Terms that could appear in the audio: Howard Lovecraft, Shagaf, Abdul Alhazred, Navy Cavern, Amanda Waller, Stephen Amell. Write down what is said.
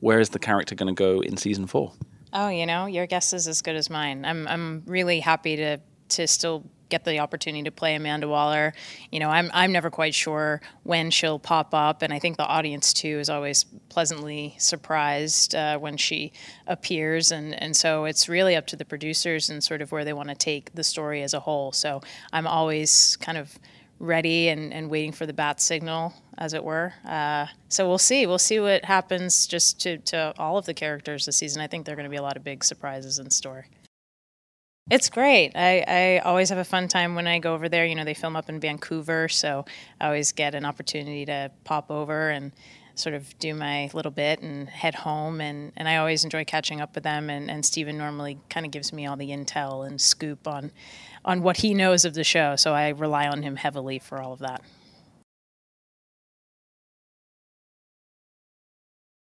where is the character going to go in season 4? Oh, you know, your guess is as good as mine. I'm really happy to still get the opportunity to play Amanda Waller. You know, I'm never quite sure when she'll pop up, and I think the audience too is always pleasantly surprised when she appears, and so it's really up to the producers and sort of where they want to take the story as a whole. So I'm always kind of ready and waiting for the bat signal, as it were. So we'll see what happens just to all of the characters this season. I think there are going to be a lot of big surprises in store. It's great. I always have a fun time when I go over there. You know, they film up in Vancouver, so I always get an opportunity to pop over and sort of do my little bit and head home. And I always enjoy catching up with them. And Stephen normally kind of gives me all the intel and scoop on what he knows of the show. So I rely on him heavily for all of that.